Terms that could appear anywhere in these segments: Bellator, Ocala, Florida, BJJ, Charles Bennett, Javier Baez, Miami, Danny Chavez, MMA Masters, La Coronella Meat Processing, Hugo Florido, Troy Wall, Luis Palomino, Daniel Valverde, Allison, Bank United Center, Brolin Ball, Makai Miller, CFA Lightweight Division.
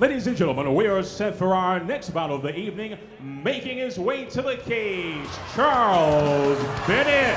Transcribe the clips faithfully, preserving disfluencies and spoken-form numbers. Ladies and gentlemen, we are set for our next battle of the evening, making his way to the cage, Charles Bennett.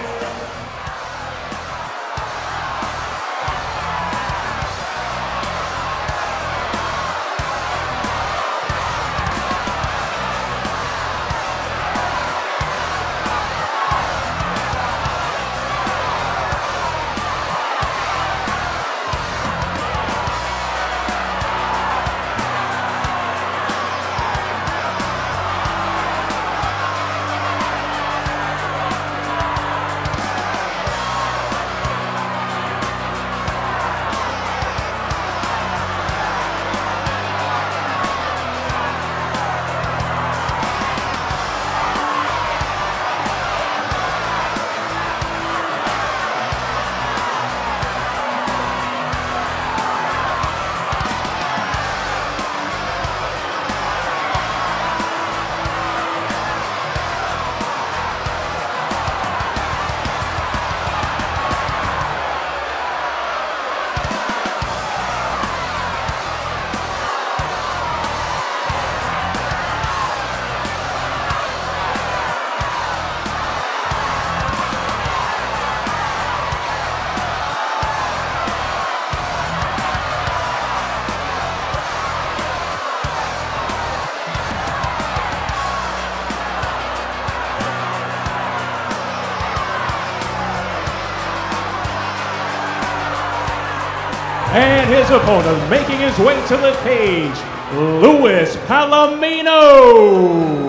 His opponent, making his way to the cage, Luis Palomino.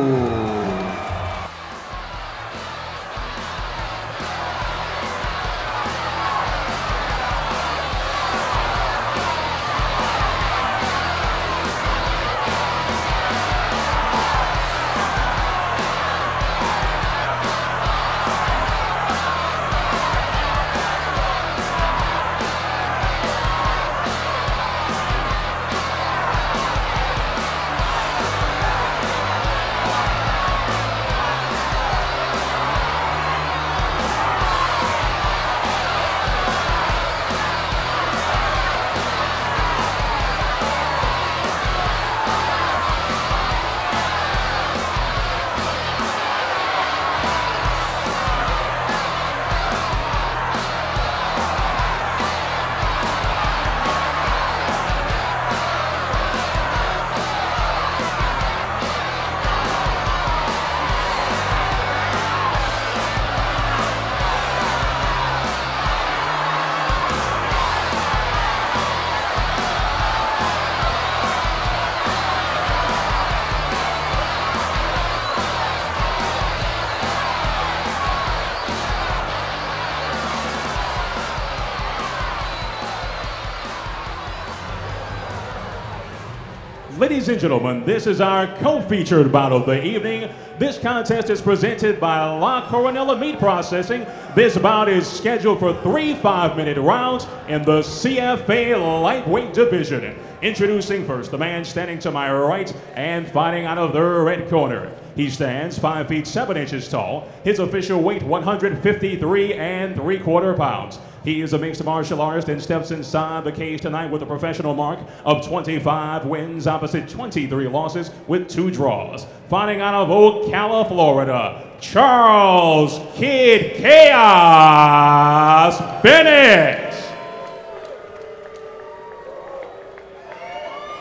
Ladies and gentlemen, this is our co-featured battle of the evening. This contest is presented by La Coronella Meat Processing. This bout is scheduled for three five-minute rounds in the C F A Lightweight Division. Introducing first, the man standing to my right and fighting out of the red corner. He stands five feet seven inches tall. His official weight, one hundred fifty-three and three quarter pounds. He is a mixed martial artist and steps inside the cage tonight with a professional mark of twenty-five wins opposite twenty-three losses with two draws. Fighting out of Ocala, Florida, Charles Kid Chaos Bennett.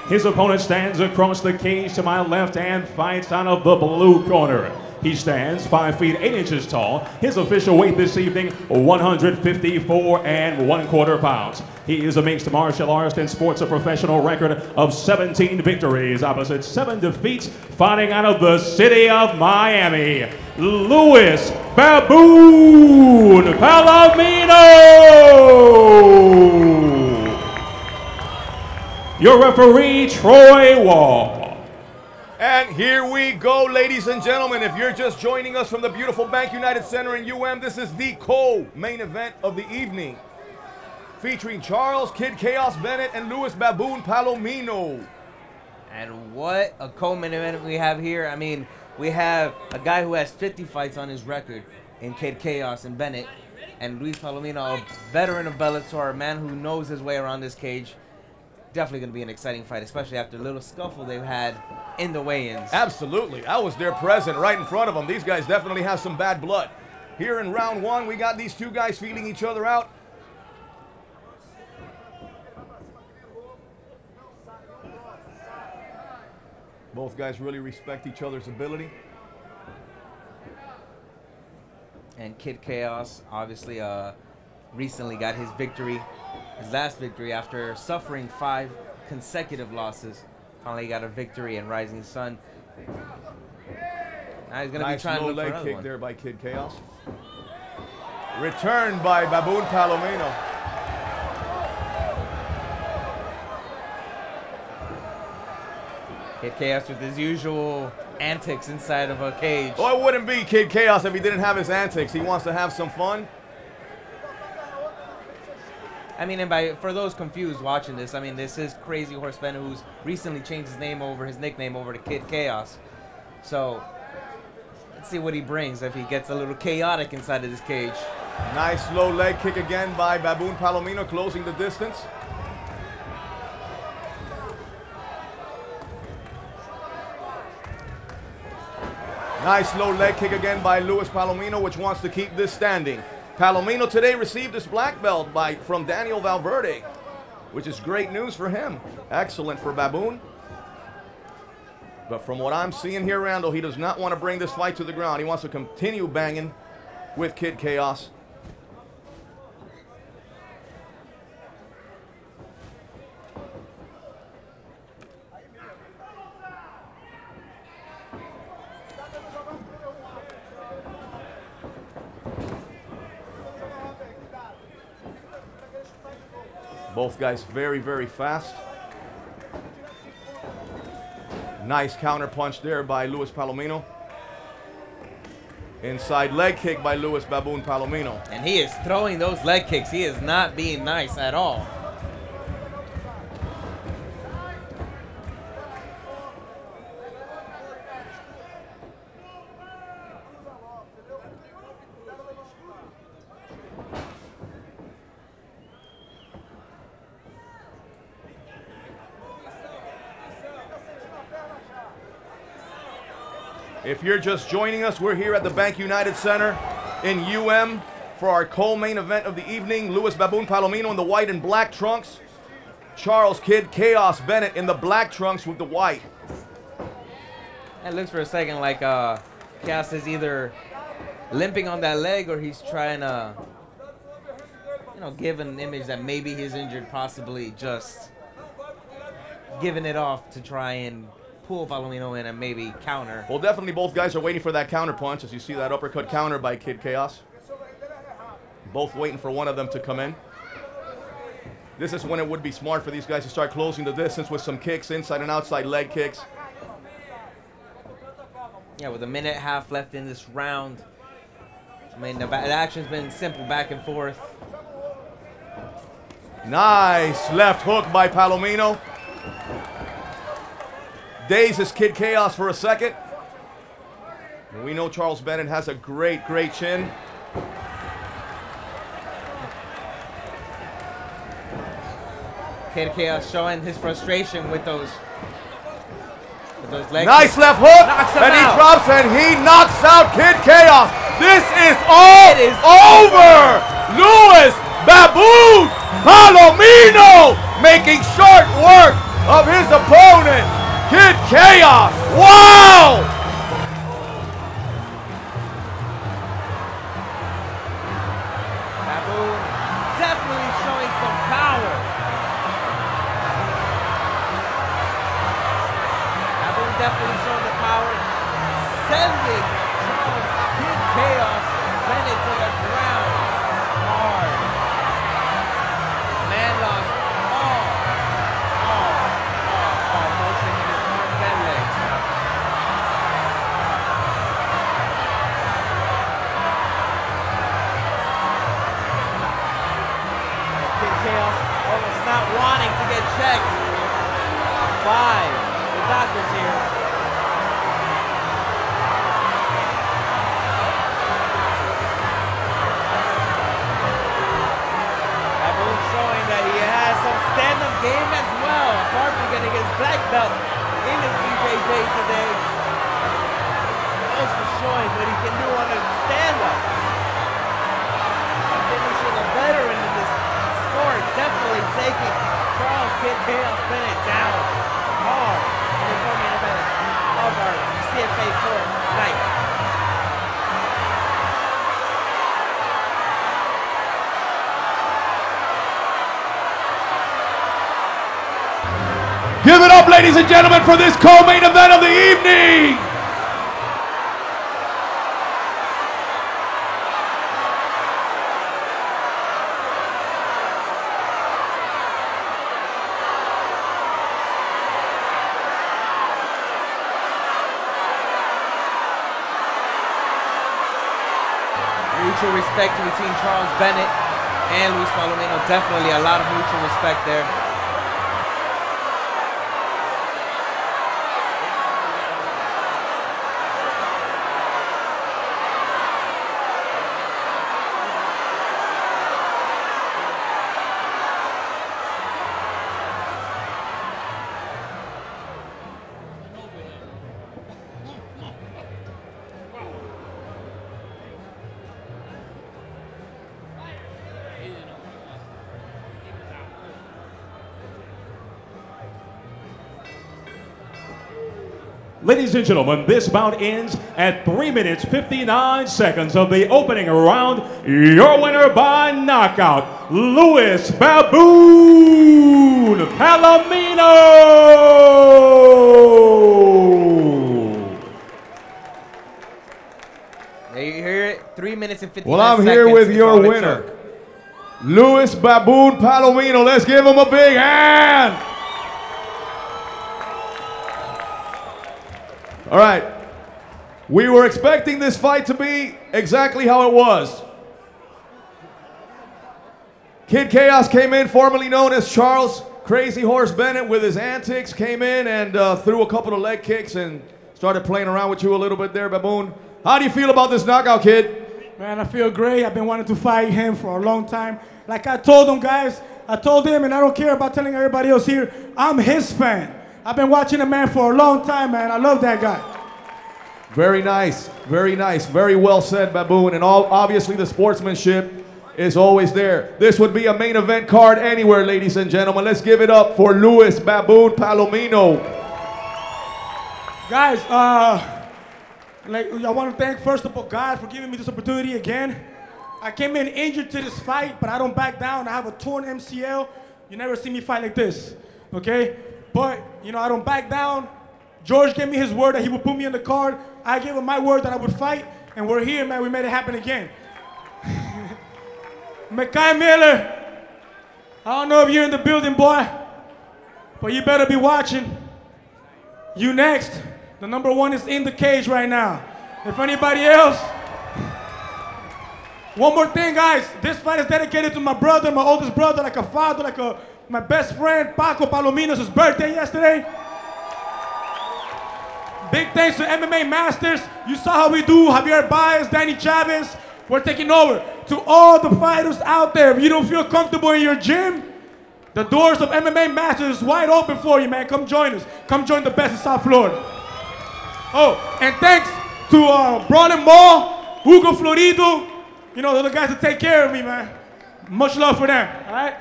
His opponent stands across the cage to my left and fights out of the blue corner. He stands five feet eight inches tall. His official weight this evening, one hundred fifty-four and one quarter pounds. He is a mixed martial artist and sports a professional record of seventeen victories, opposite seven defeats, fighting out of the city of Miami, Luis Baboon Palomino. Your referee, Troy Wall. And here we go, ladies and gentlemen. If you're just joining us from the beautiful Bank United Center in U M, this is the co-main event of the evening, featuring Charles Kid Chaos Bennett and Luis Baboon Palomino. And what a co-main event we have here. I mean, we have a guy who has fifty fights on his record in Kid Chaos and Bennett, and Luis Palomino, a veteran of Bellator, a man who knows his way around this cage. Definitely going to be an exciting fight, especially after the little scuffle they've had in the weigh-ins. Absolutely. I was there present, right in front of them. These guys definitely have some bad blood. Here in round one, we got these two guys feeling each other out. Both guys really respect each other's ability. And Kid Chaos, obviously, uh, recently got his victory. His last victory after suffering five consecutive losses. Finally got a victory in Rising Sun. Now he's going nice to be trying to look for another one. Nice low leg kick there by Kid Chaos. Returned by Baboon Palomino. Kid Chaos with his usual antics inside of a cage. Oh, it wouldn't be Kid Chaos if he didn't have his antics. He wants to have some fun. I mean, and by, for those confused watching this, I mean, this is Crazy Horse Bennett, who's recently changed his name over, his nickname over to Kid Chaos. So, let's see what he brings if he gets a little chaotic inside of this cage. Nice low leg kick again by Baboon Palomino, closing the distance. Nice low leg kick again by Luis Palomino, which wants to keep this standing. Palomino today received his black belt by, from Daniel Valverde, which is great news for him. Excellent for Baboon. But from what I'm seeing here, Randall, he does not want to bring this fight to the ground. He wants to continue banging with Kid Chaos. Both guys very, very fast. Nice counter punch there by Luis Palomino. Inside leg kick by Luis Baboon Palomino. And he is throwing those leg kicks. He is not being nice at all. If you're just joining us, we're here at the Bank United Center in U M for our co-main event of the evening. Luis Baboon Palomino in the white and black trunks. Charles Kid Chaos Bennett in the black trunks with the white. It looks for a second like uh, Chaos is either limping on that leg or he's trying to, you know, give an image that maybe he's injured, possibly just giving it off to try and pull Palomino in and maybe counter. Well, definitely both guys are waiting for that counter punch, as you see that uppercut counter by Kid Chaos. Both waiting for one of them to come in. This is when it would be smart for these guys to start closing the distance with some kicks, inside and outside leg kicks. Yeah, with a minute and a half left in this round. I mean, the, the action's been simple back and forth. Nice left hook by Palomino. Dazes Kid Chaos for a second. And we know Charles Bennett has a great, great chin. K T K L showing his frustration with those, with those legs. Nice left hook, and out. He drops, and he knocks out Kid Chaos. This is all is over. over. Luis Baboon Palomino making short work of his opponent, Kid Chaos. Wow! Baboon definitely showing some power. Baboon definitely showing the power, sending Charles Kid Chaos Bennett to the ground. Hard. Man lost all, all, all, all motion in his arms and legs. Kid Chaos almost not wanting to get checked by the doctors here. Game as well, apart from getting his black belt in his B J J today. Also showing what he can do on a stand-up. Finishing a veteran in this sport, definitely taking Charles Kid Chaos Bennett down hard in the format of our C F A fourth night. Give it up, ladies and gentlemen, for this co-main event of the evening! Mutual respect between Charles Bennett and Luis Palomino. Definitely a lot of mutual respect there. Ladies and gentlemen, this bout ends at three minutes fifty-nine seconds of the opening round. Your winner by knockout, Luis Baboon Palomino! There you hear it, three minutes and fifty-nine seconds. Well, I'm here with your winner, Luis Baboon Palomino. Let's give him a big hand! All right, we were expecting this fight to be exactly how it was. Kid Chaos came in, formerly known as Charles Crazy Horse Bennett, with his antics, came in and uh, threw a couple of leg kicks and started playing around with you a little bit there, Baboon. How do you feel about this knockout, Kid? Man, I feel great. I've been wanting to fight him for a long time. Like I told him, guys, I told him, and I don't care about telling everybody else here, I'm his fan. I've been watching the man for a long time, man. I love that guy. Very nice, very nice, very well said, Baboon. And all, obviously the sportsmanship is always there. This would be a main event card anywhere, ladies and gentlemen. Let's give it up for Luis Baboon Palomino. Guys, uh, like, I want to thank first of all God for giving me this opportunity again. I came in injured to this fight, but I don't back down. I have a torn M C L. You never see me fight like this, okay? But, you know, I don't back down. George gave me his word that he would put me in the card. I gave him my word that I would fight. And we're here, man. We made it happen again. Makai Miller, I don't know if you're in the building, boy, but you better be watching. You next. The number one is in the cage right now. If anybody else. One more thing, guys. This fight is dedicated to my brother, my oldest brother, like a father, like a... my best friend, Paco Palomino's birthday yesterday. Big thanks to M M A Masters. You saw how we do, Javier Baez, Danny Chavez. We're taking over. To all the fighters out there, if you don't feel comfortable in your gym, The doors of M M A Masters is wide open for you, man. Come join us. Come join the best in South Florida. Oh, and thanks to uh, Brolin Ball, Hugo Florido, you know, the other guys that take care of me, man. Much love for them, all right?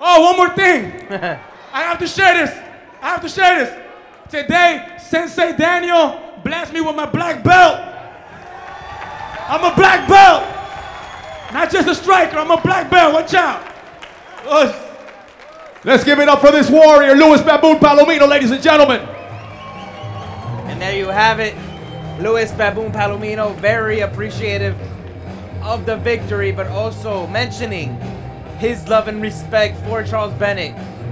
Oh, one more thing. I have to share this. I have to share this. Today, Sensei Daniel blessed me with my black belt. I'm a black belt. Not just a striker, I'm a black belt. Watch out. Uh, Let's give it up for this warrior, Luis Baboon Palomino, ladies and gentlemen. And there you have it, Luis Baboon Palomino, very appreciative of the victory, but also mentioning his love and respect for Charles Bennett.